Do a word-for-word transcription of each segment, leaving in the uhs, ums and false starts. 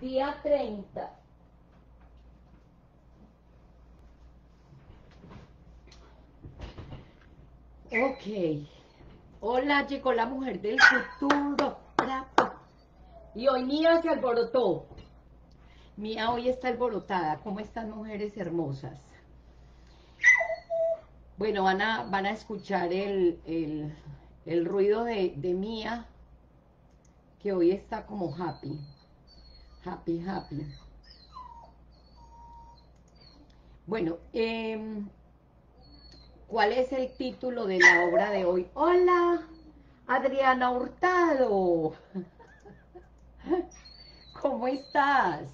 Día treinta. Ok. Hola, llegó la mujer del futuro. Y hoy Mía se alborotó. Mía hoy está alborotada. ¿Cómo están, mujeres hermosas? Bueno, van a, van a escuchar el, el, el ruido de, de Mía, que hoy está como happy. Happy, happy. Bueno, eh, ¿cuál es el título de la obra de hoy? ¡Hola, Adriana Hurtado! ¿Cómo estás?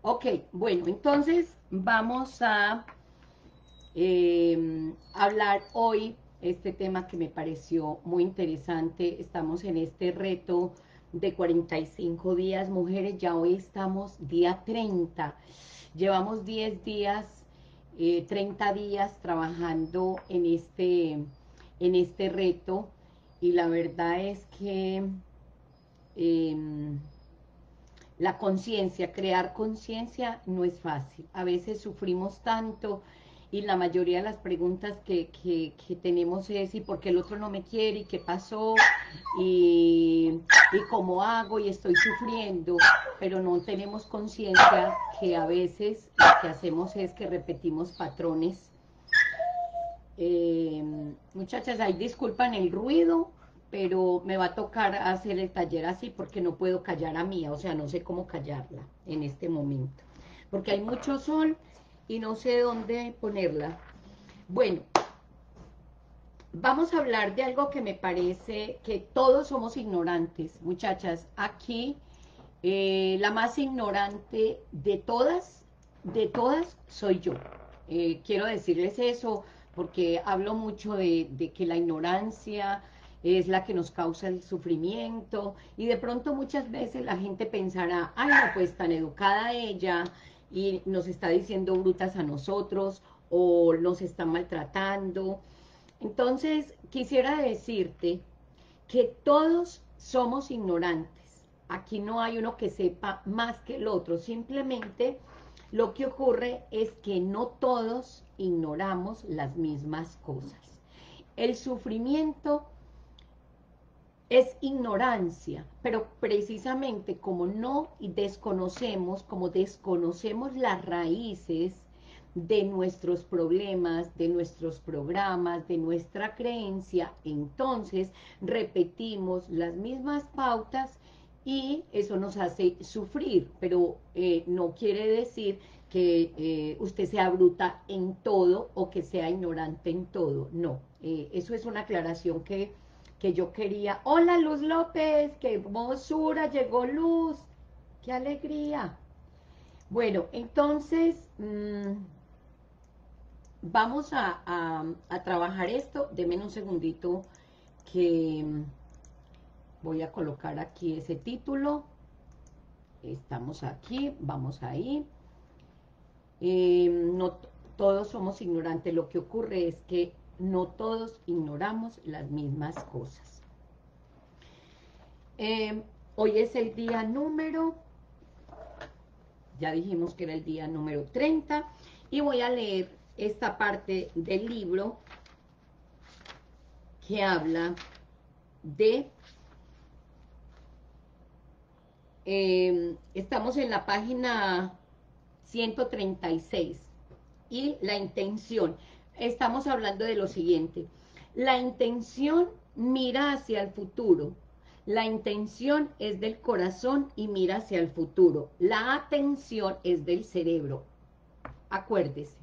Ok, bueno, entonces vamos a eh, hablar hoy este tema que me pareció muy interesante. Estamos en este reto de cuarenta y cinco días, mujeres. Ya hoy estamos día treinta. Llevamos diez días. Eh, treinta días trabajando en este, en este reto, y la verdad es que eh, la conciencia, crear conciencia no es fácil. A veces sufrimos tanto y la mayoría de las preguntas que, que, que tenemos es ¿y por qué el otro no me quiere? ¿Y qué pasó? ¿Y, y cómo hago? Y estoy sufriendo, pero no tenemos conciencia que a veces lo que hacemos es que repetimos patrones. Eh, muchachas, ahí disculpan el ruido, pero me va a tocar hacer el taller así porque no puedo callar a Mía, o sea, no sé cómo callarla en este momento, porque hay mucho sol y no sé dónde ponerla. Bueno, vamos a hablar de algo que me parece que todos somos ignorantes, muchachas. Aquí, eh, la más ignorante de todas, de todas, soy yo. Eh, quiero decirles eso, porque hablo mucho de, de que la ignorancia es la que nos causa el sufrimiento, y de pronto muchas veces la gente pensará, ay, no, pues tan educada ella, y nos está diciendo brutas a nosotros, o nos está maltratando. Entonces, quisiera decirte que todos somos ignorantes. Aquí no hay uno que sepa más que el otro. Simplemente lo que ocurre es que no todos ignoramos las mismas cosas. El sufrimiento es ignorancia, pero precisamente como no desconocemos, como desconocemos las raíces de nuestros problemas, de nuestros programas, de nuestra creencia, entonces repetimos las mismas pautas y eso nos hace sufrir, pero eh, no quiere decir que eh, usted sea bruta en todo o que sea ignorante en todo, no. Eh, eso es una aclaración que... que yo quería. Hola, Luz López, qué hermosura, llegó Luz, qué alegría. Bueno, entonces, mmm, vamos a, a, a trabajar esto. Deme un segundito que mmm, voy a colocar aquí ese título. Estamos aquí, vamos ahí. Eh, no todos somos ignorantes, lo que ocurre es que no todos ignoramos las mismas cosas. Eh, hoy es el día número, ya dijimos que era el día número treinta, y voy a leer esta parte del libro que habla de, eh, estamos en la página ciento treinta y seis, y la intención. Estamos hablando de lo siguiente: la intención mira hacia el futuro, la intención es del corazón y mira hacia el futuro, la atención es del cerebro. Acuérdese,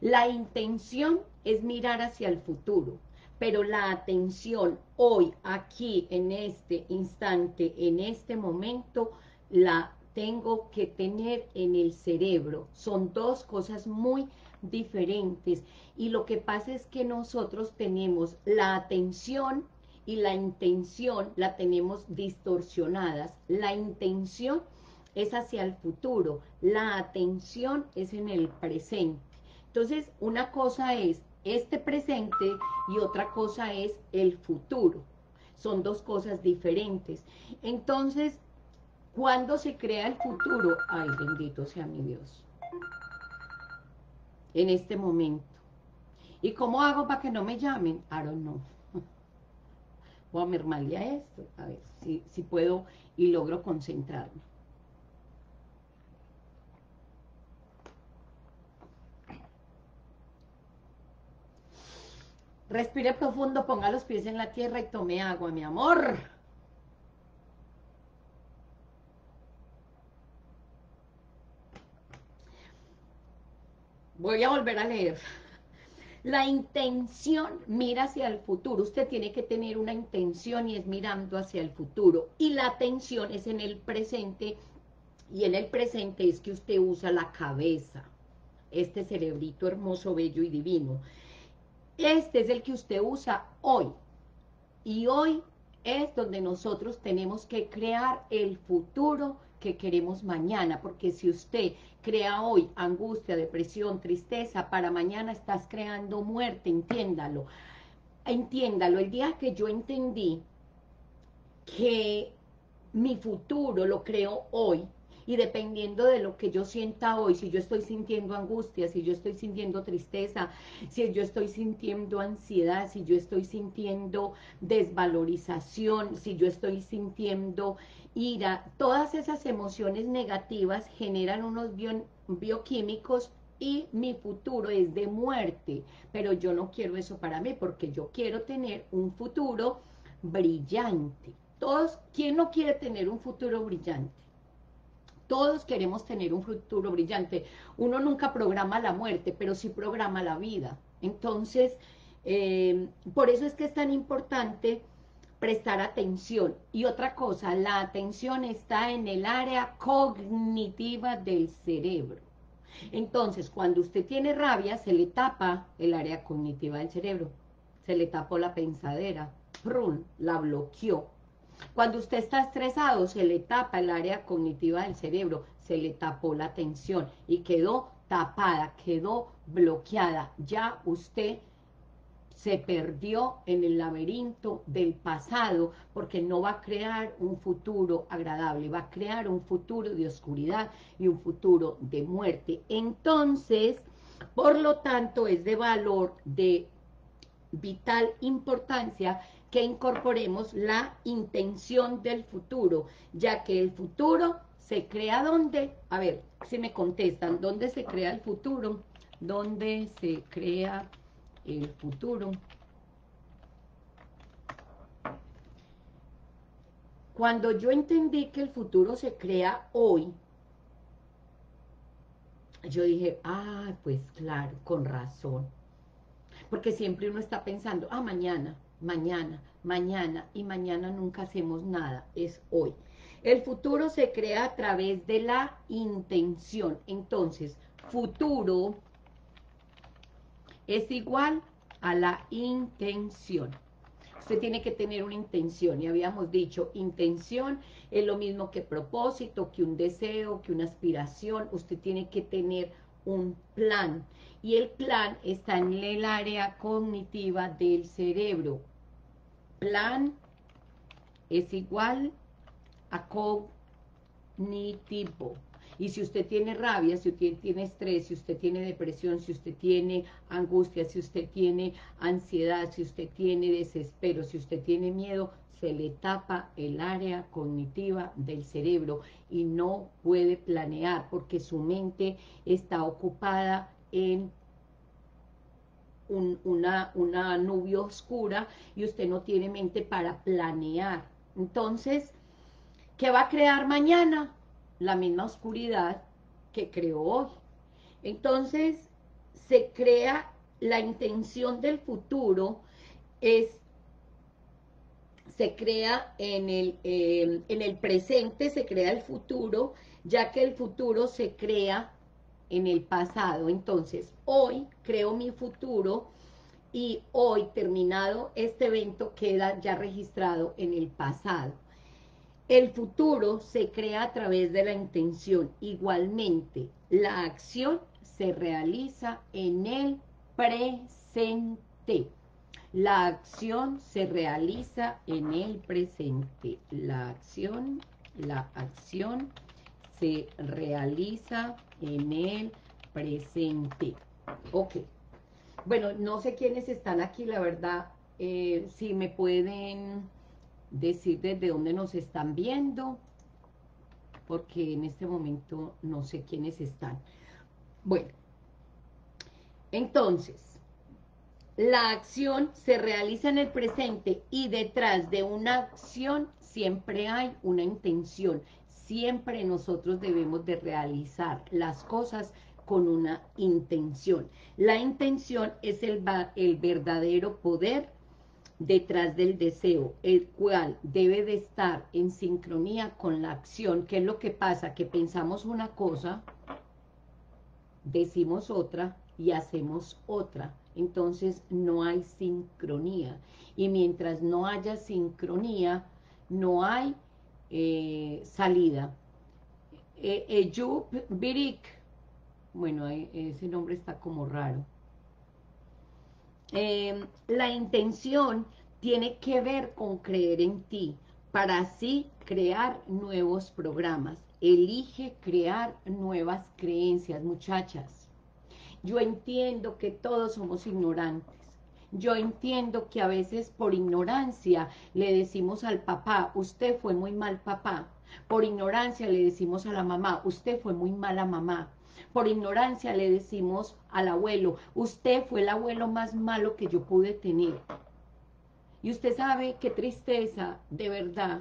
la intención es mirar hacia el futuro, pero la atención hoy, aquí, en este instante, en este momento, la tengo que tener en el cerebro. Son dos cosas muy diferentes, y lo que pasa es que nosotros tenemos la atención y la intención, la tenemos distorsionadas. La intención es hacia el futuro, la atención es en el presente. Entonces, una cosa es este presente y otra cosa es el futuro, son dos cosas diferentes. Entonces, ¿Cuándo se crea el futuro? Ay, bendito sea mi Dios. En este momento. ¿Y cómo hago para que no me llamen? I don't know. Voy a mermarle a esto. A ver si, si puedo y logro concentrarme. Respire profundo, ponga los pies en la tierra y tome agua, mi amor. Voy a volver a leer. La intención mira hacia el futuro. Usted tiene que tener una intención y es mirando hacia el futuro. Y la atención es en el presente. Y en el presente es que usted usa la cabeza. Este cerebrito hermoso, bello y divino. Este es el que usted usa hoy. Y hoy es donde nosotros tenemos que crear el futuro que queremos mañana, porque si usted crea hoy angustia, depresión, tristeza, para mañana estás creando muerte, entiéndalo, entiéndalo, el día que yo entendí que mi futuro lo creo hoy, y dependiendo de lo que yo sienta hoy, si yo estoy sintiendo angustia, si yo estoy sintiendo tristeza, si yo estoy sintiendo ansiedad, si yo estoy sintiendo desvalorización, si yo estoy sintiendo ira, todas esas emociones negativas generan unos bio, bioquímicos y mi futuro es de muerte, pero yo no quiero eso para mí porque yo quiero tener un futuro brillante. Todos, ¿quién no quiere tener un futuro brillante? Todos queremos tener un futuro brillante. Uno nunca programa la muerte, pero sí programa la vida. Entonces, eh, por eso es que es tan importante prestar atención. Y otra cosa, la atención está en el área cognitiva del cerebro. Entonces, cuando usted tiene rabia, se le tapa el área cognitiva del cerebro. Se le tapó la pensadera. ¡Prun! La bloqueó. Cuando usted está estresado, se le tapa el área cognitiva del cerebro, se le tapó la atención y quedó tapada, quedó bloqueada. Ya usted se perdió en el laberinto del pasado porque no va a crear un futuro agradable, va a crear un futuro de oscuridad y un futuro de muerte. Entonces, por lo tanto, es de valor, de vital importancia que incorporemos la intención del futuro, ya que el futuro se crea ¿dónde? A ver, si me contestan, ¿dónde se crea el futuro? ¿Dónde se crea el futuro? Cuando yo entendí que el futuro se crea hoy, yo dije, ah, pues claro, con razón, porque siempre uno está pensando, ah, mañana, mañana, mañana, y mañana nunca hacemos nada, es hoy. El futuro se crea a través de la intención. Entonces, futuro es igual a la intención. Usted tiene que tener una intención, y habíamos dicho, intención es lo mismo que propósito, que un deseo, que una aspiración. Usted tiene que tener un plan, y el plan está en el área cognitiva del cerebro. Plan es igual a cognitivo. Y si usted tiene rabia, si usted tiene estrés, si usted tiene depresión, si usted tiene angustia, si usted tiene ansiedad, si usted tiene desespero, si usted tiene miedo, se le tapa el área cognitiva del cerebro y no puede planear porque su mente está ocupada en un, una, una nube oscura y usted no tiene mente para planear. Entonces, ¿qué va a crear mañana? La misma oscuridad que creó hoy. Entonces, se crea la intención del futuro, es se crea en el, eh, en el presente, se crea el futuro, ya que el futuro se crea en el pasado. Entonces, hoy creo mi futuro y hoy, terminado este evento, queda ya registrado en el pasado. El futuro se crea a través de la intención. Igualmente, la acción se realiza en el presente. La acción se realiza en el presente. La acción la acción se realiza en el presente. Ok. Bueno, no sé quiénes están aquí, la verdad. Eh, si me pueden decir desde dónde nos están viendo, porque en este momento no sé quiénes están. Bueno, entonces, la acción se realiza en el presente y detrás de una acción siempre hay una intención. Siempre nosotros debemos de realizar las cosas con una intención. La intención es el, el verdadero poder detrás del deseo, el cual debe de estar en sincronía con la acción. ¿Qué es lo que pasa? Que pensamos una cosa, decimos otra y hacemos otra. Entonces no hay sincronía. Y mientras no haya sincronía, no hay eh, salida. Eh, Eyup Birik, bueno, ese nombre está como raro. Eh, la intención tiene que ver con creer en ti, para así crear nuevos programas. Elige crear nuevas creencias, muchachas. Yo entiendo que todos somos ignorantes. Yo entiendo que a veces por ignorancia le decimos al papá, usted fue muy mal papá. Por ignorancia le decimos a la mamá, usted fue muy mala mamá. Por ignorancia le decimos al abuelo, usted fue el abuelo más malo que yo pude tener. Y usted sabe qué tristeza, de verdad,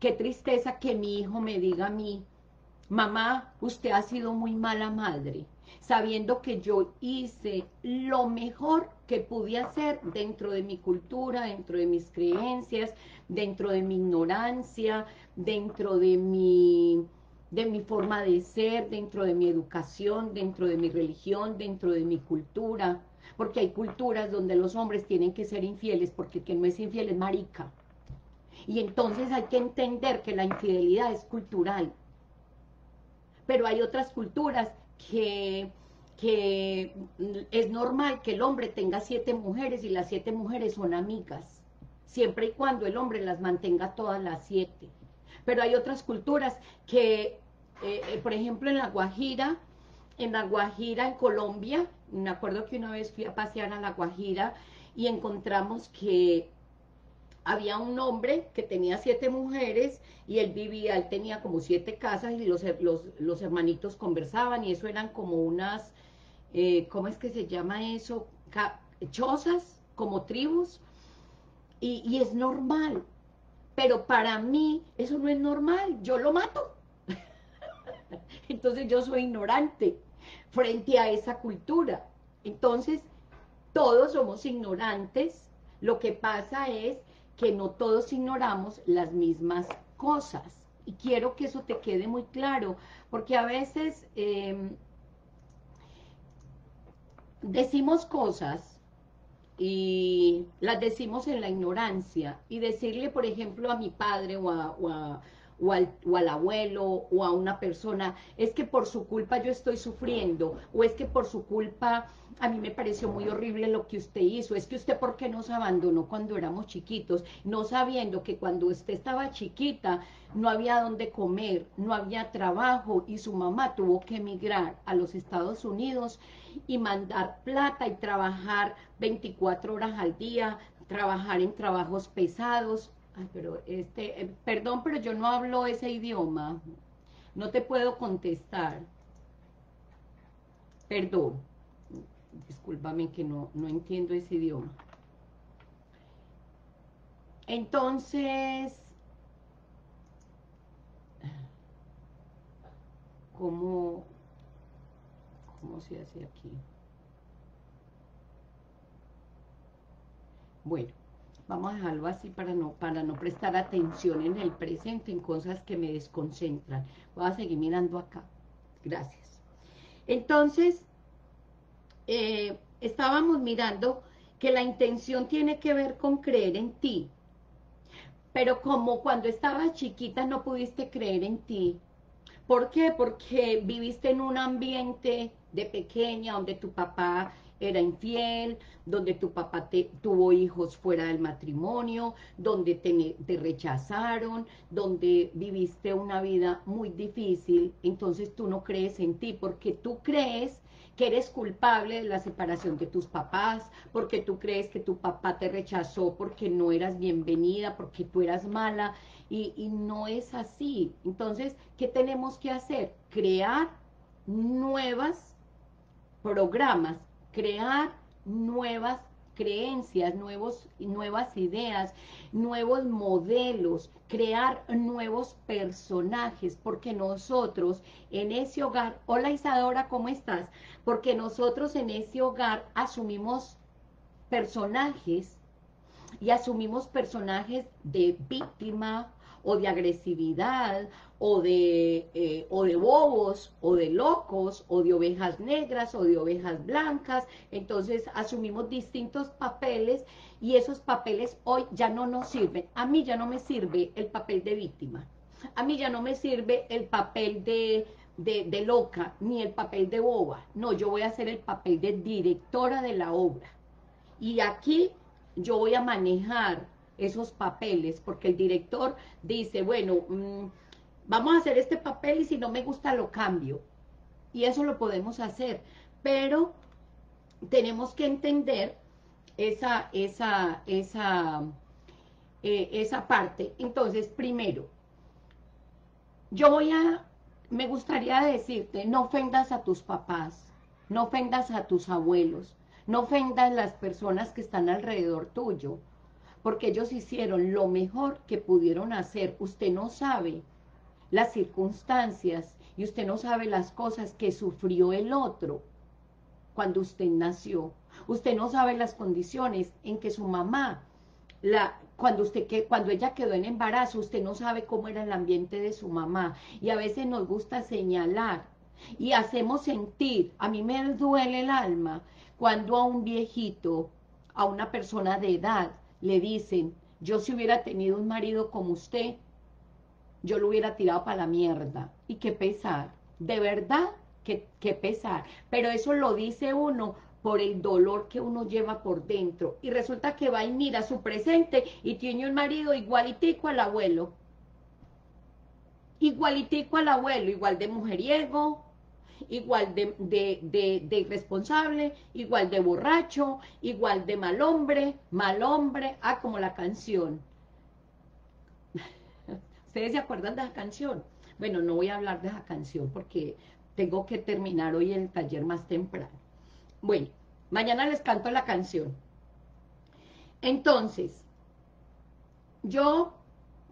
qué tristeza que mi hijo me diga a mí, mamá, usted ha sido muy mala madre, sabiendo que yo hice lo mejor que pude hacer dentro de mi cultura, dentro de mis creencias, dentro de mi ignorancia, dentro de mi... de mi forma de ser, dentro de mi educación, dentro de mi religión, dentro de mi cultura, porque hay culturas donde los hombres tienen que ser infieles, porque el que no es infiel es marica, y entonces hay que entender que la infidelidad es cultural, pero hay otras culturas que, que es normal que el hombre tenga siete mujeres, y las siete mujeres son amigas, siempre y cuando el hombre las mantenga todas las siete, pero hay otras culturas que, eh, por ejemplo, en la Guajira, en la Guajira, en Colombia, me acuerdo que una vez fui a pasear a la Guajira y encontramos que había un hombre que tenía siete mujeres y él vivía, él tenía como siete casas y los, los, los hermanitos conversaban y eso eran como unas, eh, ¿cómo es que se llama eso? Chozas, como tribus, y, y es normal. Pero para mí eso no es normal, yo lo mato. Entonces yo soy ignorante frente a esa cultura. Entonces todos somos ignorantes, lo que pasa es que no todos ignoramos las mismas cosas. Y quiero que eso te quede muy claro, porque a veces eh, decimos cosas, y las decimos en la ignorancia, y decirle, por ejemplo, a mi padre o, a, o, a, o, al, o al abuelo o a una persona, es que por su culpa yo estoy sufriendo, o es que por su culpa a mí me pareció muy horrible lo que usted hizo, es que usted por qué nos abandonó cuando éramos chiquitos, no sabiendo que cuando usted estaba chiquita no había dónde comer, no había trabajo, y su mamá tuvo que emigrar a los Estados Unidos y mandar plata y trabajar veinticuatro horas al día, trabajar en trabajos pesados. Ay, pero este, eh, perdón, pero yo no hablo ese idioma, no te puedo contestar, perdón, discúlpame que no, no entiendo ese idioma. Entonces, ¿cómo, cómo se hace aquí? Bueno, vamos a dejarlo así para no, para no prestar atención en el presente, en cosas que me desconcentran. Voy a seguir mirando acá. Gracias. Entonces, eh, estábamos mirando que la intención tiene que ver con creer en ti. Pero como cuando estabas chiquita no pudiste creer en ti. ¿Por qué? Porque viviste en un ambiente de pequeña donde tu papá era infiel, donde tu papá te, tuvo hijos fuera del matrimonio, donde te, te rechazaron, donde viviste una vida muy difícil, entonces tú no crees en ti, porque tú crees que eres culpable de la separación de tus papás, porque tú crees que tu papá te rechazó porque no eras bienvenida, porque tú eras mala, y, y no es así. Entonces, ¿qué tenemos que hacer? Crear nuevos programas, crear nuevas creencias, nuevos, nuevas ideas, nuevos modelos, crear nuevos personajes, porque nosotros en ese hogar, hola Isadora, ¿cómo estás? Porque nosotros en ese hogar asumimos personajes y asumimos personajes de víctima o de agresividad, o de, eh, o de bobos, o de locos, o de ovejas negras, o de ovejas blancas. Entonces asumimos distintos papeles, y esos papeles hoy ya no nos sirven. A mí ya no me sirve el papel de víctima, a mí ya no me sirve el papel de, de, de loca, ni el papel de boba. No, yo voy a hacer el papel de directora de la obra, y aquí yo voy a manejar esos papeles, porque el director dice, bueno, mmm, vamos a hacer este papel y si no me gusta lo cambio, y eso lo podemos hacer, pero tenemos que entender esa, esa, esa, eh, esa parte. Entonces, primero, yo voy a, me gustaría decirte, no ofendas a tus papás, no ofendas a tus abuelos, no ofendas a las personas que están alrededor tuyo, porque ellos hicieron lo mejor que pudieron hacer. Usted no sabe las circunstancias y usted no sabe las cosas que sufrió el otro cuando usted nació. Usted no sabe las condiciones en que su mamá, la, cuando, usted, que, cuando ella quedó en embarazo, usted no sabe cómo era el ambiente de su mamá. Y a veces nos gusta señalar y hacemos sentir, a mí me duele el alma, cuando a un viejito, a una persona de edad, le dicen, yo si hubiera tenido un marido como usted, yo lo hubiera tirado para la mierda. Y qué pesar, de verdad, qué, qué pesar. Pero eso lo dice uno por el dolor que uno lleva por dentro. Y resulta que va y mira su presente y tiene un marido igualitico al abuelo. Igualitico al abuelo, igual de mujeriego, igual de, de, de, de irresponsable, igual de borracho, igual de mal hombre, mal hombre, ah, como la canción. ¿Ustedes se acuerdan de esa canción? Bueno, no voy a hablar de esa canción porque tengo que terminar hoy el taller más temprano. Bueno, mañana les canto la canción. Entonces, yo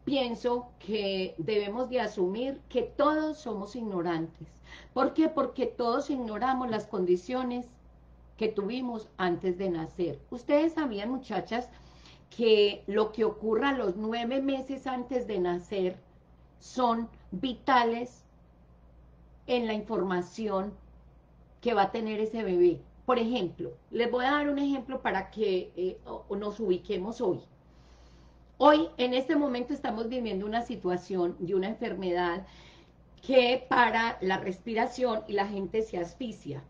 pienso que debemos de asumir que todos somos ignorantes. ¿Por qué? Porque todos ignoramos las condiciones que tuvimos antes de nacer. Ustedes sabían, muchachas, que lo que ocurra a los nueve meses antes de nacer son vitales en la información que va a tener ese bebé. Por ejemplo, les voy a dar un ejemplo para que eh, nos ubiquemos hoy. Hoy, en este momento, estamos viviendo una situación de una enfermedad que para la respiración y la gente se asfixia.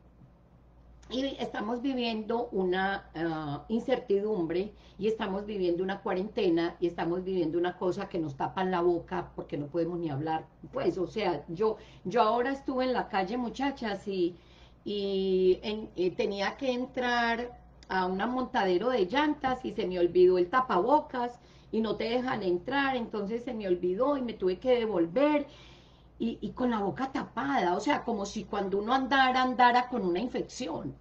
Y estamos viviendo una uh, incertidumbre, y estamos viviendo una cuarentena, y estamos viviendo una cosa que nos tapan la boca porque no podemos ni hablar. Pues, o sea, yo, yo ahora estuve en la calle, muchachas, y, y en, eh, tenía que entrar a un amontadero de llantas y se me olvidó el tapabocas, y no te dejan entrar, entonces se me olvidó y me tuve que devolver, y, y con la boca tapada, o sea, como si cuando uno andara, andara con una infección,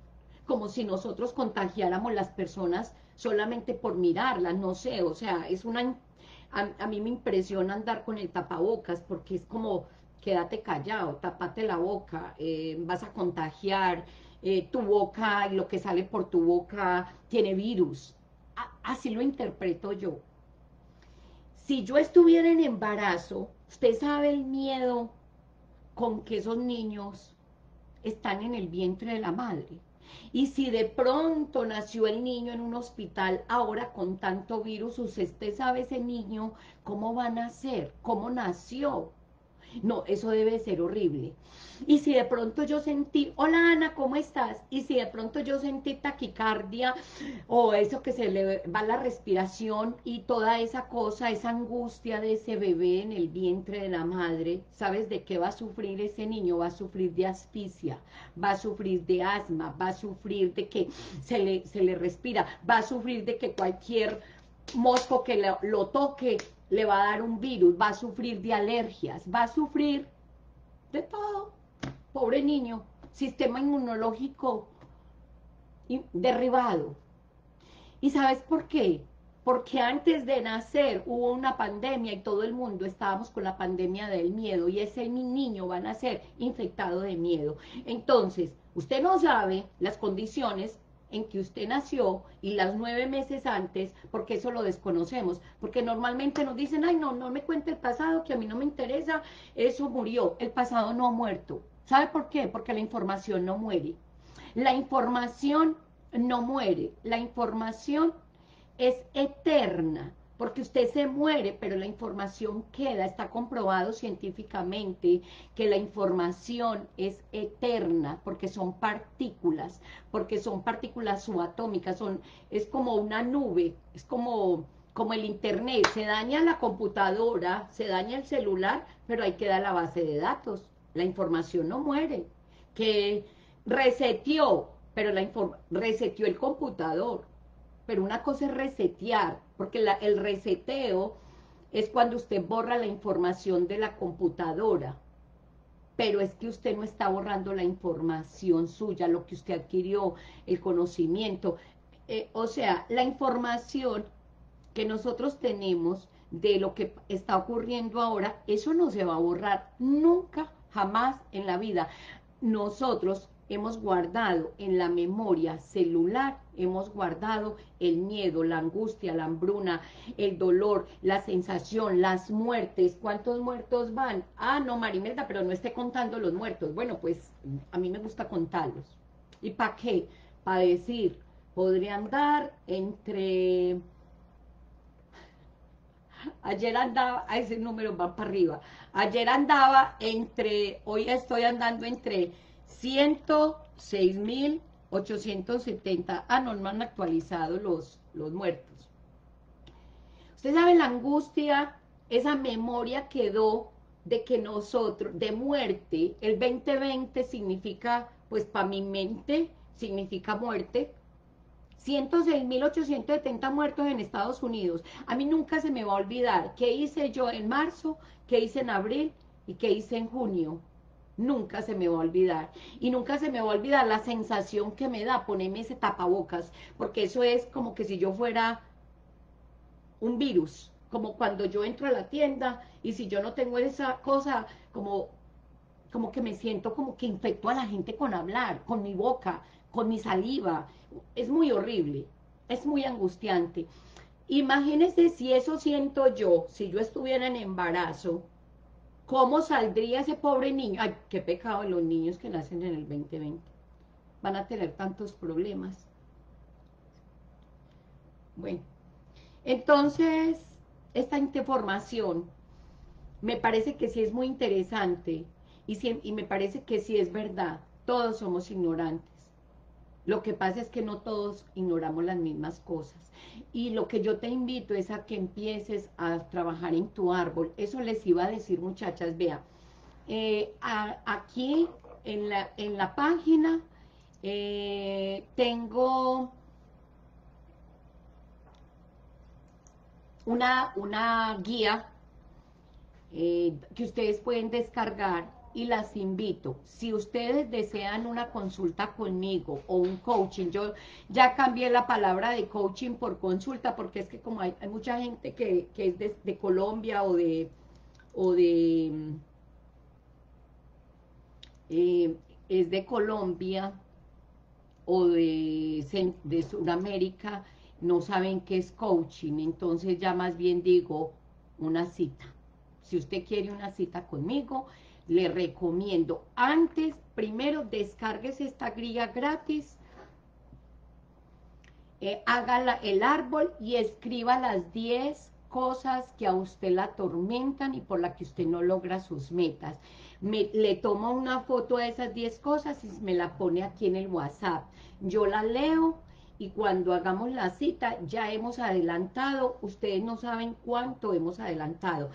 como si nosotros contagiáramos las personas solamente por mirarlas, no sé, o sea, es una, a, a mí me impresiona andar con el tapabocas, porque es como, quédate callado, tapate la boca, eh, vas a contagiar, eh, tu boca y lo que sale por tu boca tiene virus, a, así lo interpreto yo. Si yo estuviera en embarazo, usted sabe el miedo con que esos niños están en el vientre de la madre. Y si de pronto nació el niño en un hospital, ahora con tanto virus, usted sabe ese niño cómo va a nacer, cómo nació. No, eso debe ser horrible. Y si de pronto yo sentí, hola Ana, ¿cómo estás? Y si de pronto yo sentí taquicardia, o eso que se le va la respiración y toda esa cosa, esa angustia de ese bebé en el vientre de la madre, ¿sabes de qué va a sufrir ese niño? Va a sufrir de asfixia, va a sufrir de asma, va a sufrir de que se le, se le respira, va a sufrir de que cualquier mosco que lo, lo toque le va a dar un virus, va a sufrir de alergias, va a sufrir de todo. Pobre niño, sistema inmunológico derribado. ¿Y sabes por qué? Porque antes de nacer hubo una pandemia y todo el mundo estábamos con la pandemia del miedo, y ese niño va a nacer infectado de miedo. Entonces, usted no sabe las condiciones en que usted nació y las nueve meses antes, porque eso lo desconocemos, porque normalmente nos dicen, ay no, no me cuente el pasado, que a mí no me interesa, eso murió. El pasado no ha muerto. ¿Sabe por qué? Porque la información no muere. La información no muere. La información es eterna, porque usted se muere, pero la información queda. Está comprobado científicamente que la información es eterna, porque son partículas, porque son partículas subatómicas, son, es como una nube, es como, como el internet. Se daña la computadora, se daña el celular, pero ahí queda la base de datos. La información no muere, que reseteó, pero la reseteó el computador. Pero una cosa es resetear, porque la, el reseteo es cuando usted borra la información de la computadora. Pero es que usted no está borrando la información suya, lo que usted adquirió, el conocimiento. Eh, o sea, la información que nosotros tenemos de lo que está ocurriendo ahora, eso no se va a borrar nunca. Jamás en la vida. Nosotros hemos guardado en la memoria celular, hemos guardado el miedo, la angustia, la hambruna, el dolor, la sensación, las muertes. ¿Cuántos muertos van? Ah, no, Marimelda, pero no esté contando los muertos. Bueno, pues a mí me gusta contarlos. ¿Y para qué? Para decir, podría andar entre... Ayer andaba, a ese número va para arriba. Ayer andaba entre, hoy estoy andando entre ciento seis mil ochocientos setenta. Ah, no, no han actualizado los, los muertos. Usted sabe la angustia, esa memoria quedó de que nosotros, de muerte, el veinte veinte significa, pues para mi mente, significa muerte. ciento seis mil ochocientos setenta muertos en Estados Unidos. A mí nunca se me va a olvidar qué hice yo en marzo, qué hice en abril y qué hice en junio. Nunca se me va a olvidar. Y nunca se me va a olvidar la sensación que me da ponerme ese tapabocas, porque eso es como que si yo fuera un virus, como cuando yo entro a la tienda y si yo no tengo esa cosa, como, como que me siento como que infecto a la gente con hablar, con mi boca, con mi saliva. Es muy horrible, es muy angustiante. Imagínense si eso siento yo, si yo estuviera en embarazo, ¿cómo saldría ese pobre niño? Ay, qué pecado los niños que nacen en el veinte veinte. Van a tener tantos problemas. Bueno, entonces, esta información me parece que sí es muy interesante y, sí, y me parece que sí es verdad. Todos somos ignorantes. Lo que pasa es que no todos ignoramos las mismas cosas. Y lo que yo te invito es a que empieces a trabajar en tu árbol. Eso les iba a decir, muchachas, vea. Eh, a, aquí, en la, en la página, eh, tengo una, una guía eh, que ustedes pueden descargar. Y las invito, si ustedes desean una consulta conmigo o un coaching, yo ya cambié la palabra de coaching por consulta, porque es que como hay, hay mucha gente que, que es de, de Colombia o de, o de eh, es de Colombia o de, de Sudamérica, no saben qué es coaching, entonces ya más bien digo una cita. Si usted quiere una cita conmigo, le recomiendo, antes, primero, descargues esta guía gratis, eh, haga la, el árbol y escriba las diez cosas que a usted la atormentan y por la que usted no logra sus metas. Me, le tomo una foto de esas diez cosas y me la pone aquí en el WhatsApp. Yo la leo y cuando hagamos la cita ya hemos adelantado. Ustedes no saben cuánto hemos adelantado.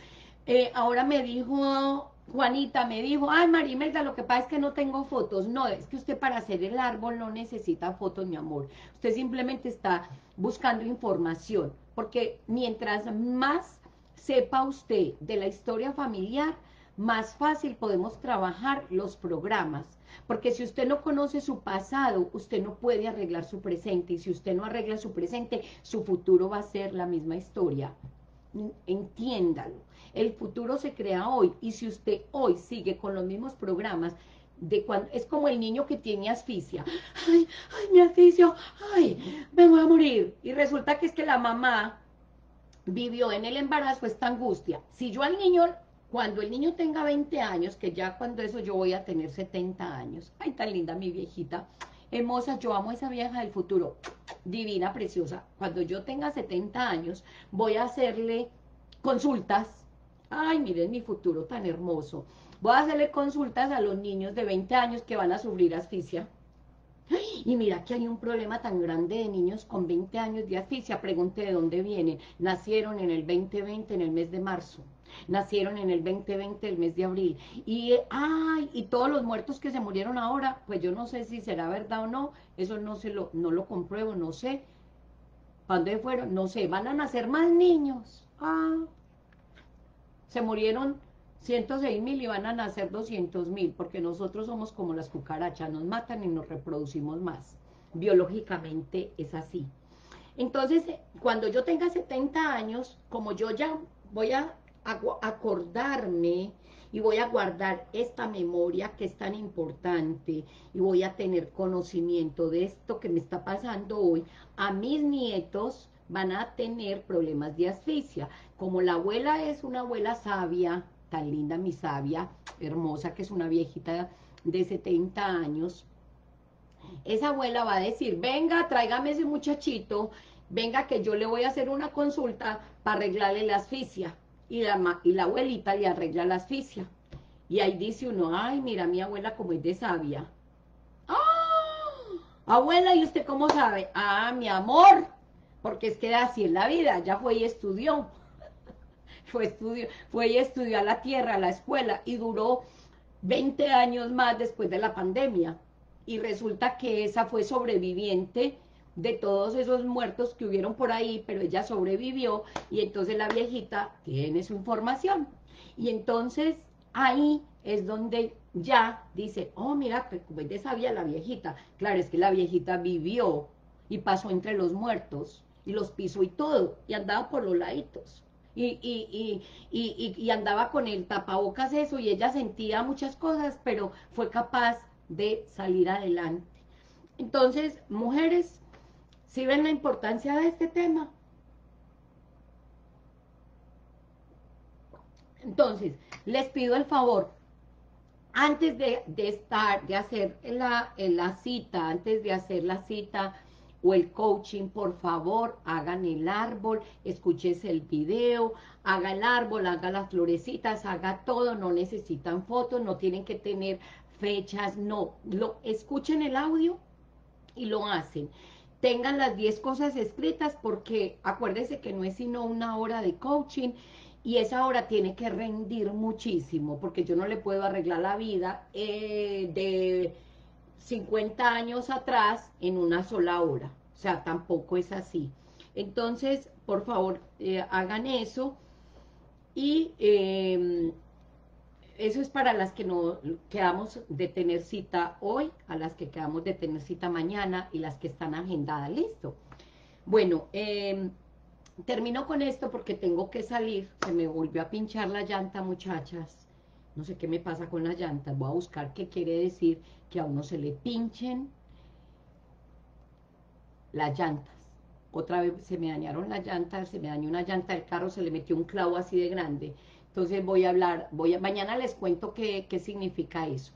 Eh, ahora me dijo... Juanita me dijo, ay Marimelda, lo que pasa es que no tengo fotos. No, es que usted para hacer el árbol no necesita fotos, mi amor. Usted simplemente está buscando información, porque mientras más sepa usted de la historia familiar, más fácil podemos trabajar los programas. Porque si usted no conoce su pasado, usted no puede arreglar su presente. Y si usted no arregla su presente, su futuro va a ser la misma historia. Entiéndalo. El futuro se crea hoy, y si usted hoy sigue con los mismos programas, de cuando, es como el niño que tiene asfixia. Ay, ay, me asfixio, ay, me voy a morir. Y resulta que es que la mamá vivió en el embarazo esta angustia. Si yo al niño, cuando el niño tenga veinte años, que ya cuando eso yo voy a tener setenta años. Ay, tan linda mi viejita, hermosa, yo amo a esa vieja del futuro, divina, preciosa. Cuando yo tenga setenta años, voy a hacerle consultas. Ay, miren mi futuro tan hermoso. Voy a hacerle consultas a los niños de veinte años que van a sufrir asfixia. Y mira que hay un problema tan grande de niños con veinte años de asfixia. Pregunte de dónde vienen. Nacieron en el veinte veinte, en el mes de marzo. Nacieron en el veinte veinte, el mes de abril. Y, ay, y todos los muertos que se murieron ahora, pues yo no sé si será verdad o no. Eso no, se lo, no lo compruebo, no sé. ¿Cuándo se fueron? No sé. Van a nacer más niños. Ah, se murieron ciento seis mil y van a nacer doscientos mil, porque nosotros somos como las cucarachas, nos matan y nos reproducimos más. Biológicamente es así. Entonces, cuando yo tenga setenta años, como yo ya voy a acordarme y voy a guardar esta memoria que es tan importante y voy a tener conocimiento de esto que me está pasando hoy, a mis nietos van a tener problemas de asfixia. Como la abuela es una abuela sabia, tan linda mi sabia, hermosa, que es una viejita de setenta años, esa abuela va a decir, venga, tráigame ese muchachito, venga que yo le voy a hacer una consulta para arreglarle la asfixia. Y la, y la abuelita le arregla la asfixia. Y ahí dice uno, ay, mira mi abuela como es de sabia. ¡Ah! Abuela, ¿y usted cómo sabe? Ah, mi amor, porque es que así es la vida, ya fue y estudió, fue, estudió, fue y estudió a la tierra, a la escuela, y duró veinte años más después de la pandemia, y resulta que esa fue sobreviviente de todos esos muertos que hubieron por ahí, pero ella sobrevivió, y entonces la viejita tiene su información, y entonces ahí es donde ya dice, oh, mira, como es de sabia la viejita, claro, es que la viejita vivió, y pasó entre los muertos, y los pisó y todo, y andaba por los laditos, y, y, y, y, y, y andaba con el tapabocas eso, y ella sentía muchas cosas, pero fue capaz de salir adelante. Entonces, mujeres, ¿sí ven la importancia de este tema? Entonces, les pido el favor, antes de, de estar, de hacer la, la cita, antes de hacer la cita, o el coaching, por favor, hagan el árbol, escúchese el video, haga el árbol, haga las florecitas, haga todo, no necesitan fotos, no tienen que tener fechas, no, lo, escuchen el audio y lo hacen. Tengan las diez cosas escritas porque acuérdense que no es sino una hora de coaching y esa hora tiene que rendir muchísimo porque yo no le puedo arreglar la vida eh, de... cincuenta años atrás en una sola hora, o sea, tampoco es así. Entonces, por favor, eh, hagan eso, y eh, eso es para las que no quedamos de tener cita hoy, a las que quedamos de tener cita mañana, y las que están agendadas, listo. Bueno, eh, termino con esto porque tengo que salir, se me volvió a pinchar la llanta, muchachas. No sé qué me pasa con las llantas, voy a buscar qué quiere decir que a uno se le pinchen las llantas. Otra vez se me dañaron las llantas, se me dañó una llanta del carro, se le metió un clavo así de grande. Entonces voy a hablar, voy a, mañana les cuento qué, qué significa eso.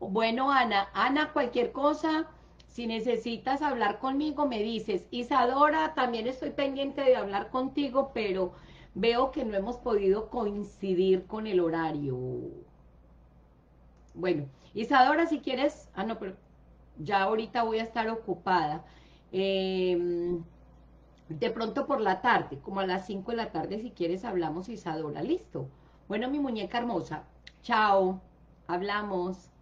Bueno, Ana, Ana, cualquier cosa, si necesitas hablar conmigo me dices. Isadora, también estoy pendiente de hablar contigo, pero... Veo que no hemos podido coincidir con el horario. Bueno, Isadora, si quieres... Ah, no, pero ya ahorita voy a estar ocupada. Eh, de pronto por la tarde, como a las cinco de la tarde, si quieres hablamos, Isadora. Listo. Bueno, mi muñeca hermosa, chao. Hablamos.